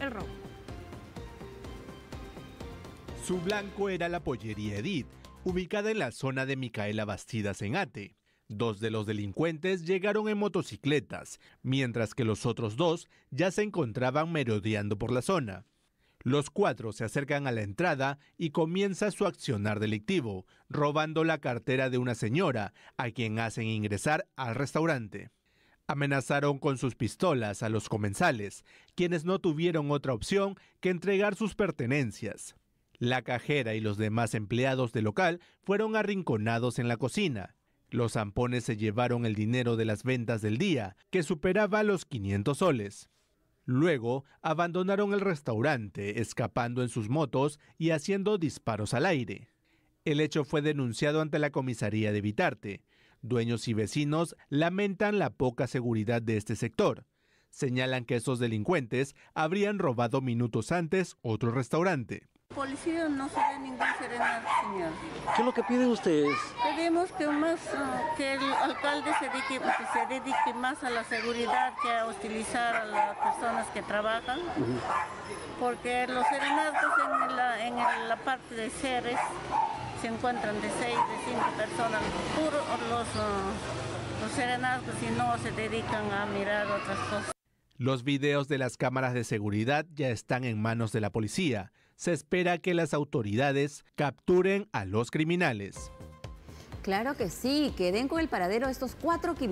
el rojo. Su blanco era la pollería Edith, ubicada en la zona de Micaela Bastidas en Ate. Dos de los delincuentes llegaron en motocicletas, mientras que los otros dos ya se encontraban merodeando por la zona. Los cuatro se acercan a la entrada y comienza su accionar delictivo, robando la cartera de una señora, a quien hacen ingresar al restaurante. Amenazaron con sus pistolas a los comensales, quienes no tuvieron otra opción que entregar sus pertenencias. La cajera y los demás empleados del local fueron arrinconados en la cocina. Los zampones se llevaron el dinero de las ventas del día, que superaba los 500 soles. Luego abandonaron el restaurante, escapando en sus motos y haciendo disparos al aire. El hecho fue denunciado ante la comisaría de Vitarte. Dueños y vecinos lamentan la poca seguridad de este sector. Señalan que esos delincuentes habrían robado minutos antes otro restaurante. Policía no se da ningún serenado, señor. ¿Qué es lo que piden ustedes? Pedimos que el alcalde se dedique más a la seguridad que a hostilizar a las personas que trabajan, porque los serenados en la parte de Ceres se encuentran de 6 a 5 personas, puros los serenados, y no se dedican a mirar otras cosas. Los videos de las cámaras de seguridad ya están en manos de la policía. Se espera que las autoridades capturen a los criminales. Claro que sí, queden con el paradero estos 4 criminales.